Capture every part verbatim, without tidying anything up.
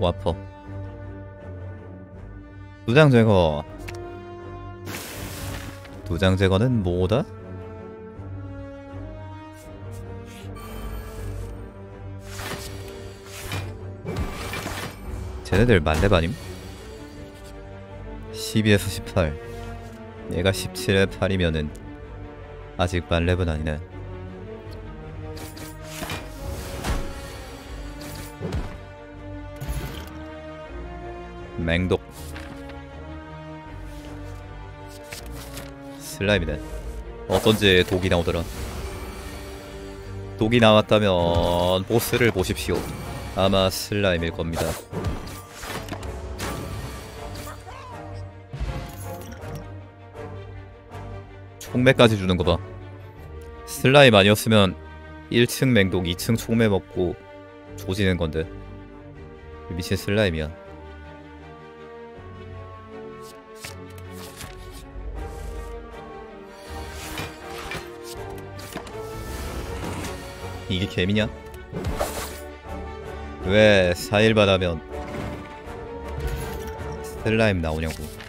와퍼 도장 제거. 도장 제거는 뭐다? 쟤네들 만렙 아님? 십이에서 십팔, 얘가 십칠에 팔이면은 아직 만렙은 아니네. 맹독 슬라임이네. 어쩐지 독이 나오더라. 독이 나왔다면 보스를 보십시오. 아마 슬라임일 겁니다. 촉매까지 주는 거 봐. 슬라임 아니었으면 일 층 맹독, 이 층 촉매 먹고 조지는 건데 미친 슬라임이야. 이게 개미냐? 왜 사일반 하면 슬라임 나오냐고.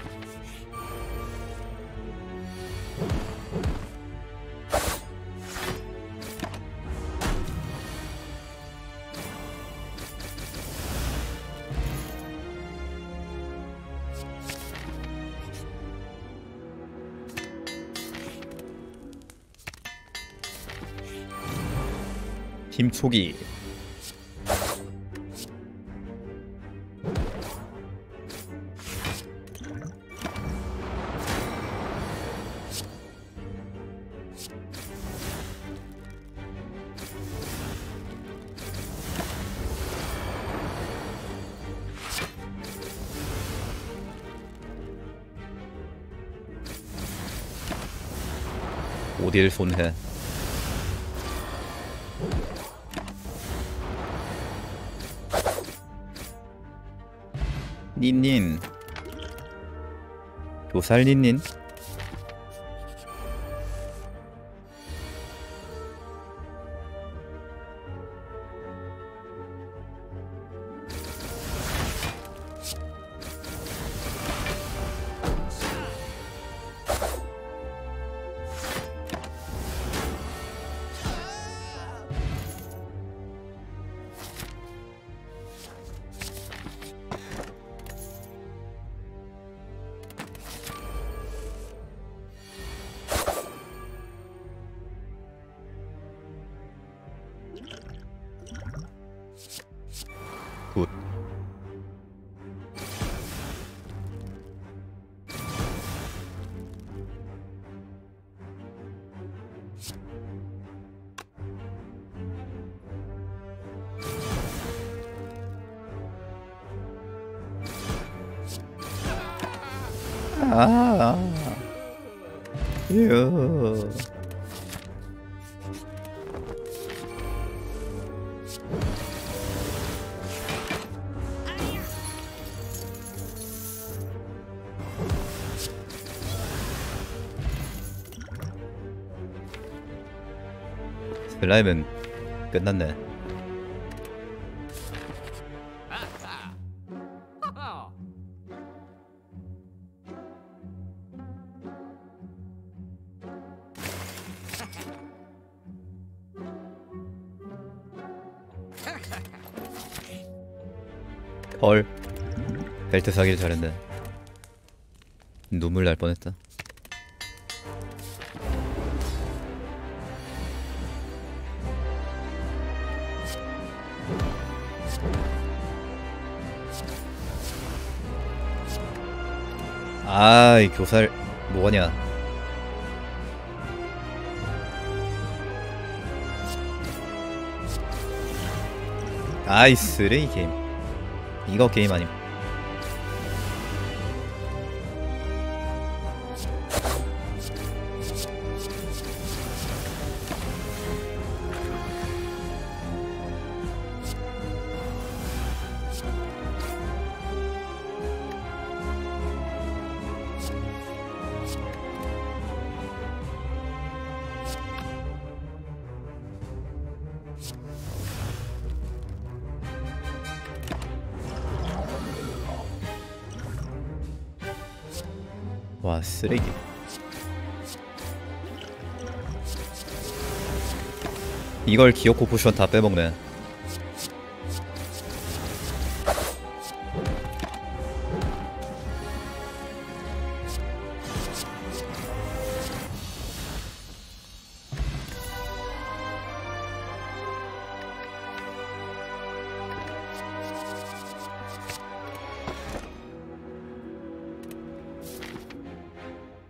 김초기 어딜 손해. 닌닌 도살 닌닌 아, 이거 슬라임은 끝났네. 헐, 벨트 사기를 잘했네. 눈물 날 뻔했다. 아, 이 교살 뭐하냐. 아이 쓰레기 게임. 이거 게임 아님. 와, 쓰레기. 이걸 기어코 포션 다 빼먹네.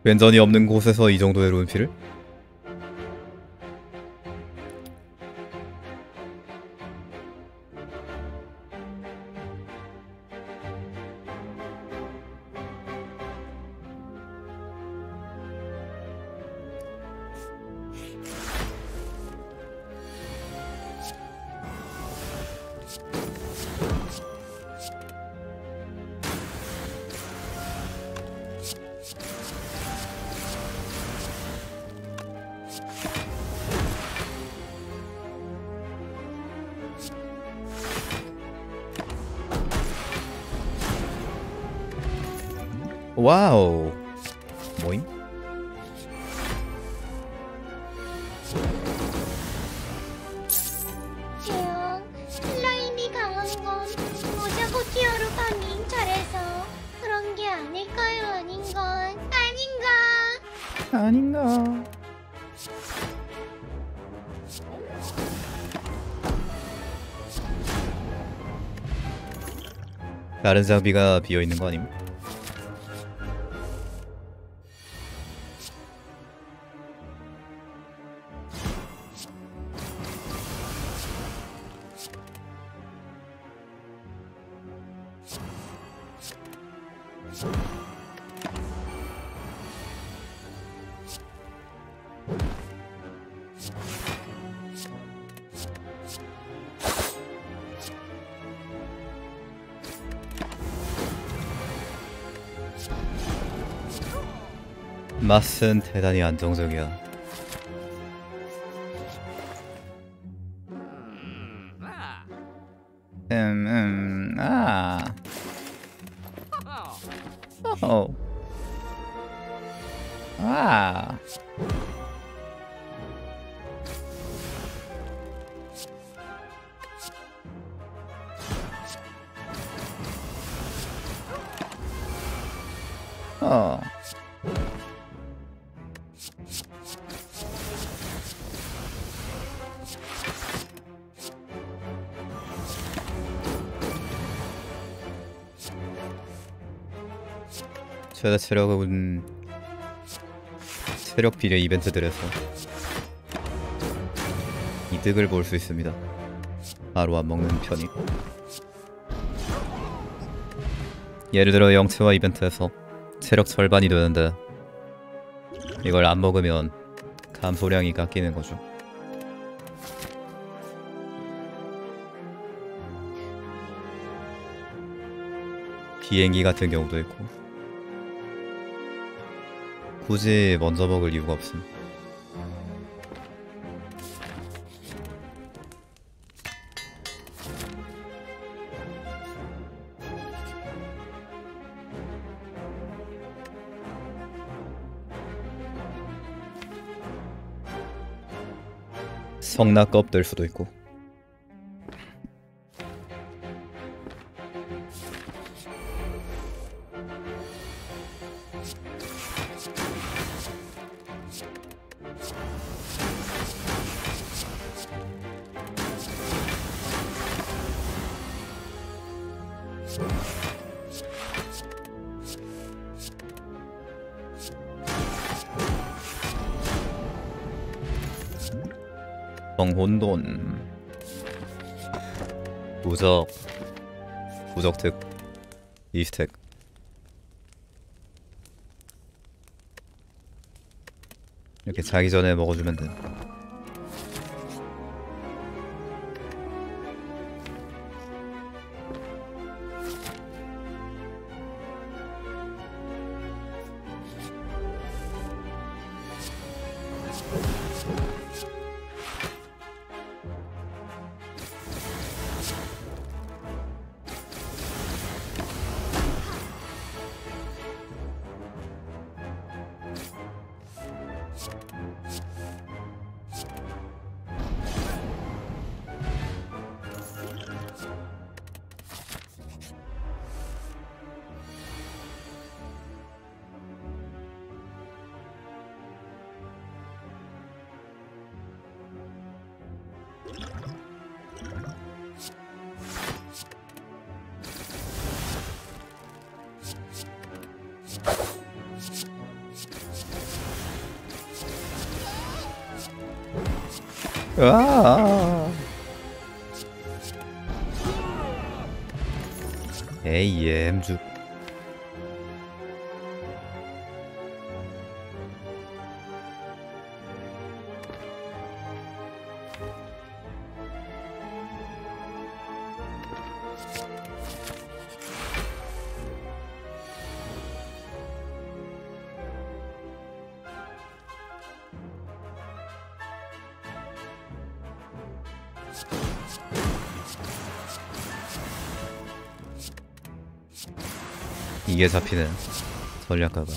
왼전이 없는 곳에서 이 정도의 룬피를? 와우, 뭐임? 지웅, 슬라임이 강한 건 모자고 티어로 파밍 잘해서 그런 게 아닐까요? 아닌건? 아닌가? 아닌가? 다른 장비가 비어있는 거 아님? 맛은 대단히 안정적이야. 음, 음, 아. 어. 아. 어. 최대 체력은 체력 비례 이벤트들에서 이득을 볼 수 있습니다. 바로 안 먹는 편이. 예를 들어 영체화 이벤트에서 체력 절반이 되는데 이걸 안 먹으면 감소량이 깎이는 거죠. 비행기 같은 경우도 있고. 굳이 먼저 먹을 이유가 없음. 성낙겁 될 수도 있고. 정혼돈 무적 무적특 이 스택 이렇게 자기 전에 먹어주면 돼. 으아. 에이 엠주. 이게 잡히는 전략가가.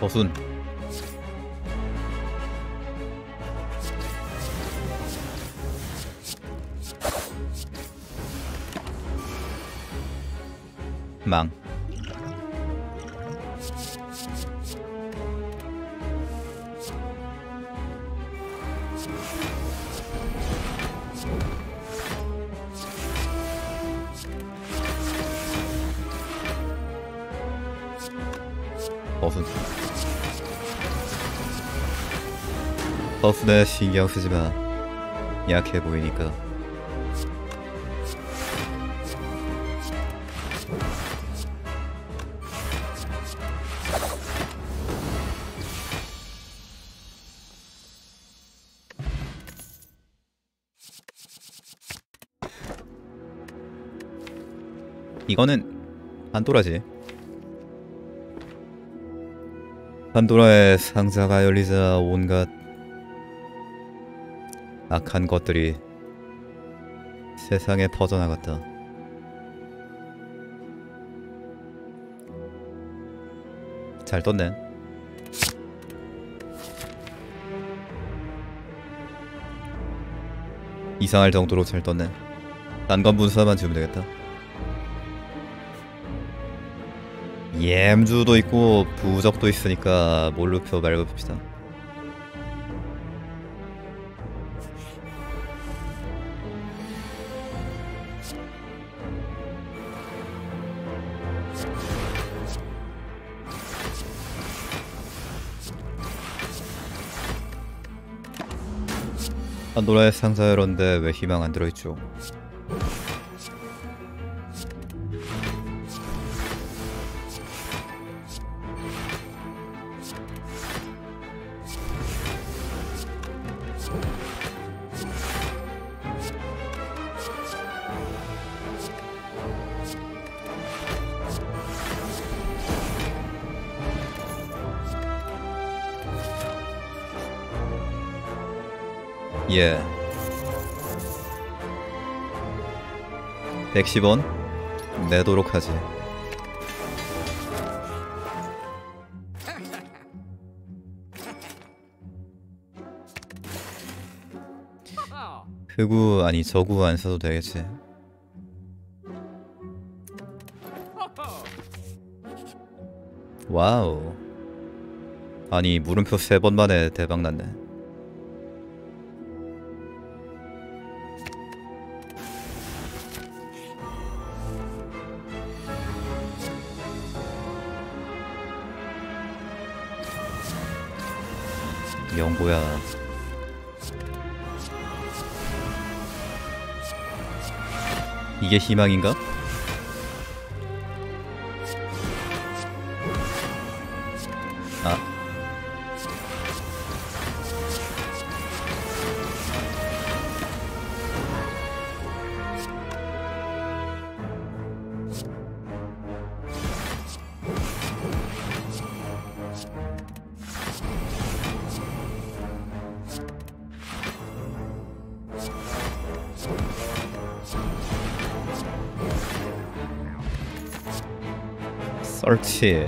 어순 망. 어순. 어순에 신경 쓰지 마. 약해 보이니까. 이거는 반도라지. 반도라의 상자가 열리자 온갖 악한 것들이 세상에 퍼져나갔다. 잘 떴네. 이상할 정도로 잘 떴네. 난관 분사만 지으면 되겠다. 엠주도 있고 부적도 있으니까 몰루표 말급읍시다. 한도라의 상자 열었는데 왜 희망 안 들어있죠? 예. 백십 원 내도록 하지. 흑우 아니 저구 안 사도 되겠지. 와우. 아니 물음표 세 번 만에 대박 났네. 영고야. 이게 희망인가? 아. 설치.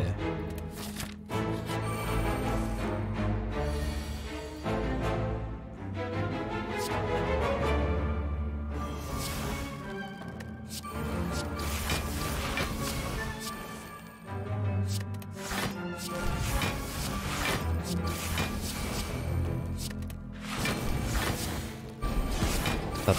삿.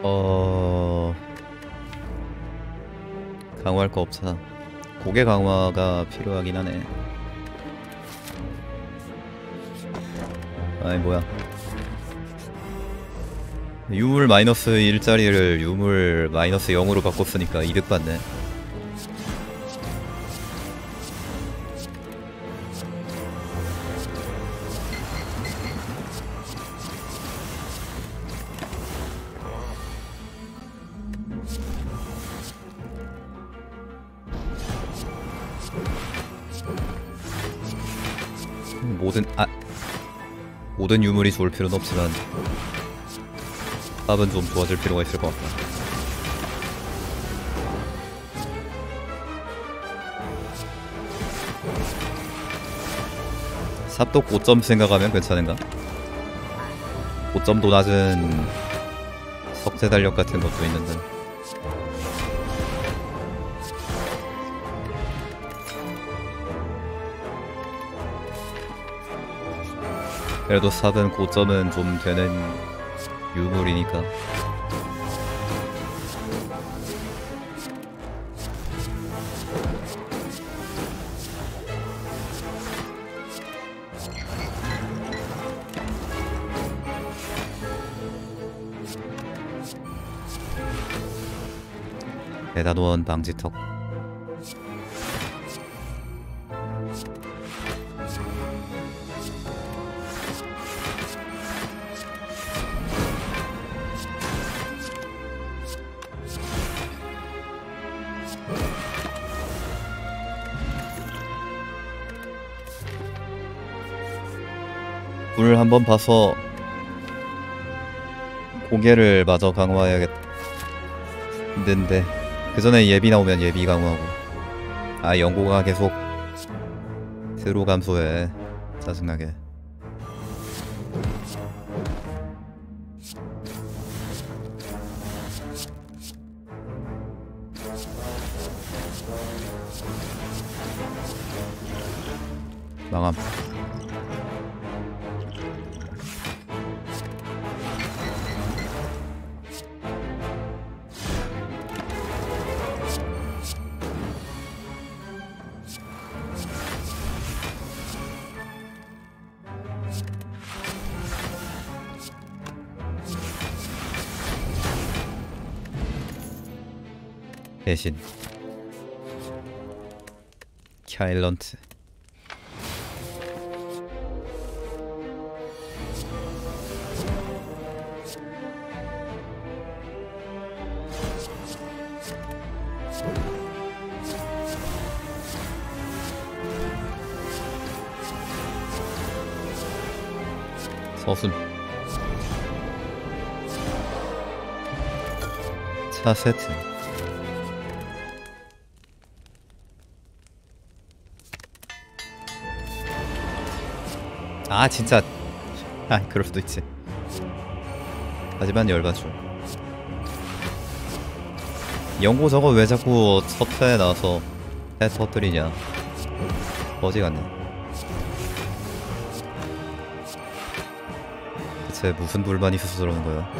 어... 강화할 거 없잖아. 고개 강화가 필요하긴 하네. 아이 뭐야, 유물 마이너스 일짜리를 유물 마이너스 영으로 바꿨으니까 이득 받네. 모든 아 모든 유물이 좋을 필요는 없지만 밥은 좀 도와줄 필요가 있을 것 같다. 삽도 고점 생각하면 괜찮은가? 고점도 낮은 석재 달력 같은 것도 있는데. 그래도 삽은 고점은 좀 되는 유물이니까. 대단원 방지턱. 물 한번 봐서 고개를 마저 강화해야겠는데 그 전에 예비 나오면 예비 강화하고. 아 연고가 계속 드로 감소해. 짜증나게. 망함. 대신 캬일런트. 서순 차 세트. 아 진짜 아 그럴 수도 있지. 하지만 열받죠. 연고 저거 왜 자꾸 첫 회에 나와서 해 터뜨리냐. 거지 같네. 대체 무슨 불만이 있어서 저러는 거야.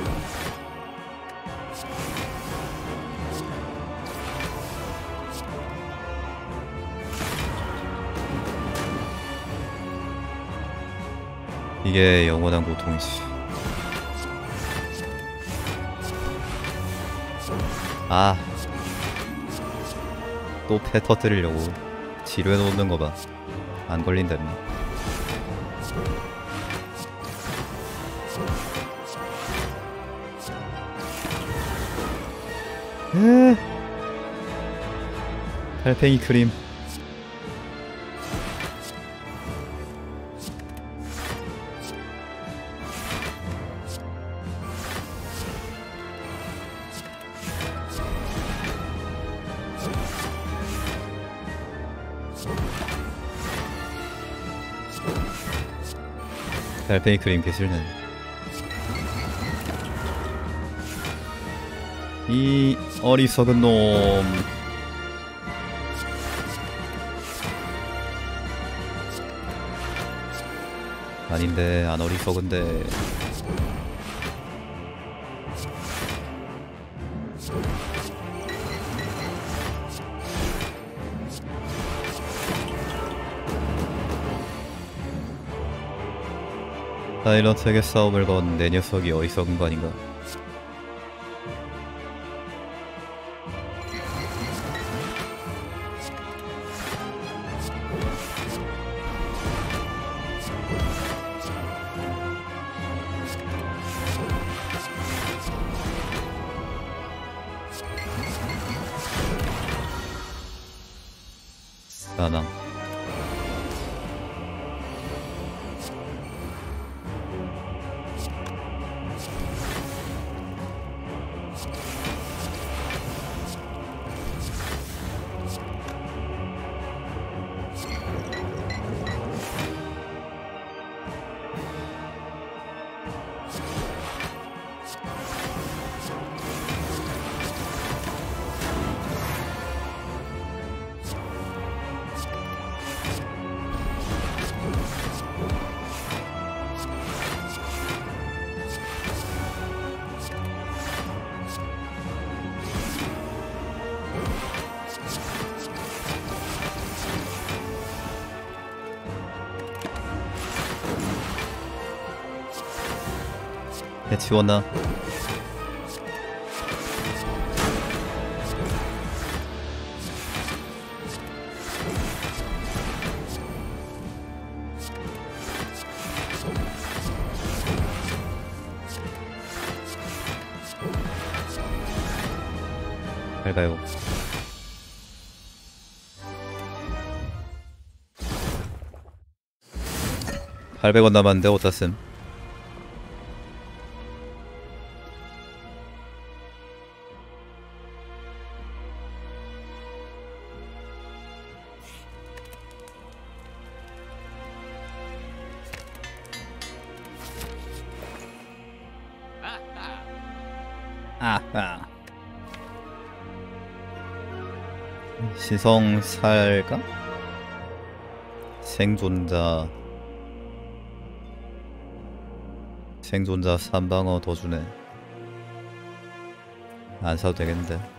이게 영원한 고통이지. 아, 또 패 터뜨리려고 지루해 놓는 거 봐. 안 걸린다며. 에이. 달팽이 크림. 달팽이 크림 개싫네. 이 어리석은 놈. 아닌데, 안 어리석은데. 사일런트에게 싸움을 건 내 녀석이 어리석은 거 아닌가? 사나 해치웠나? 잘 가요. 팔백 원 남았는데 어디다 쓴? 아하. 시성 살까? 생존자. 생존자 삼방어 더 주네. 안 사도 되겠는데.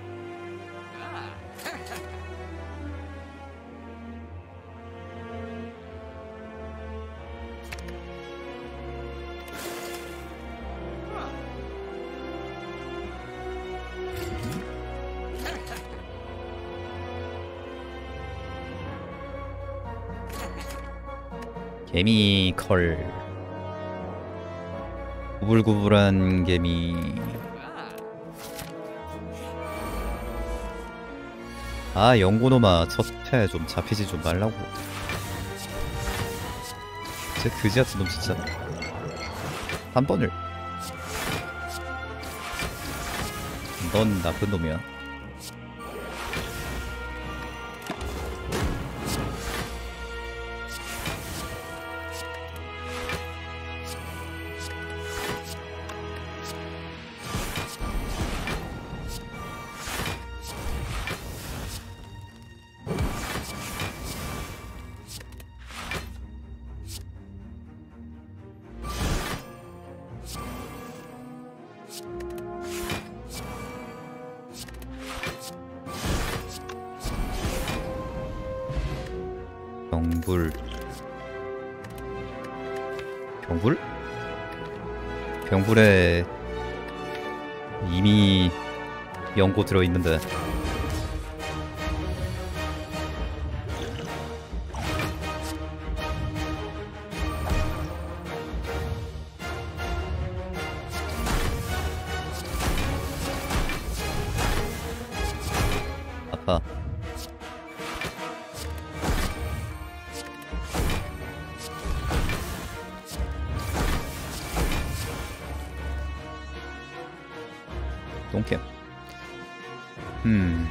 개미 컬. 구불구불한 개미. 아 영고놈아, 첫 패 좀 잡히지 좀 말라고. 진짜 그지같은 놈 진짜. 한 번을. 넌 나쁜 놈이야. 경불. 경불? 경불에 이미 연고 들어있는데. Don't care. Hmm.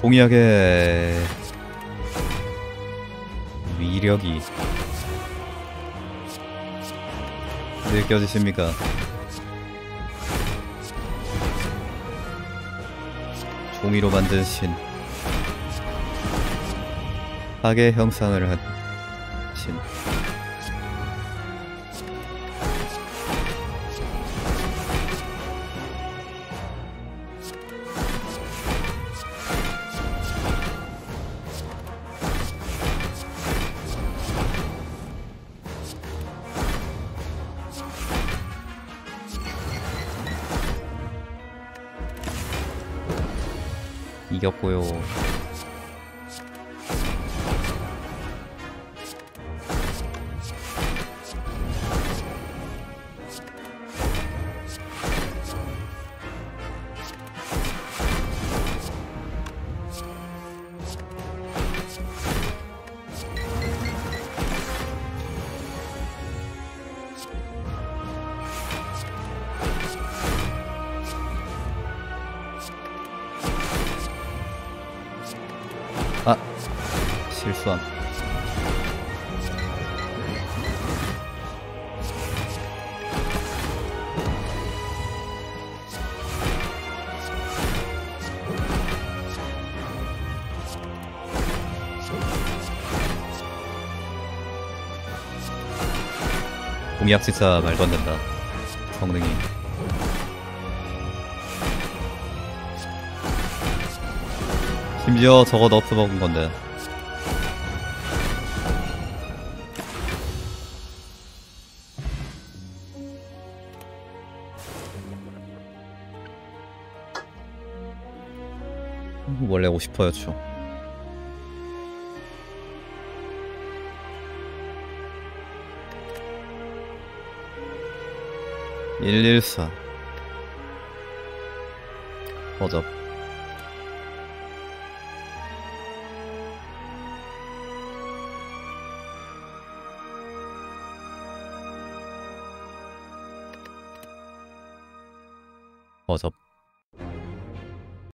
동의하게 위력이 느껴지십니까? 종이로 만든 신, 악의 형상을 한 신. 이겼고요. 아, 실수함. 공약 진짜 말도 안 된다. 성능이. 심지어 저거 너프 먹은 건데. 원래 오십 퍼센트였죠. 일일사. 어접. 어접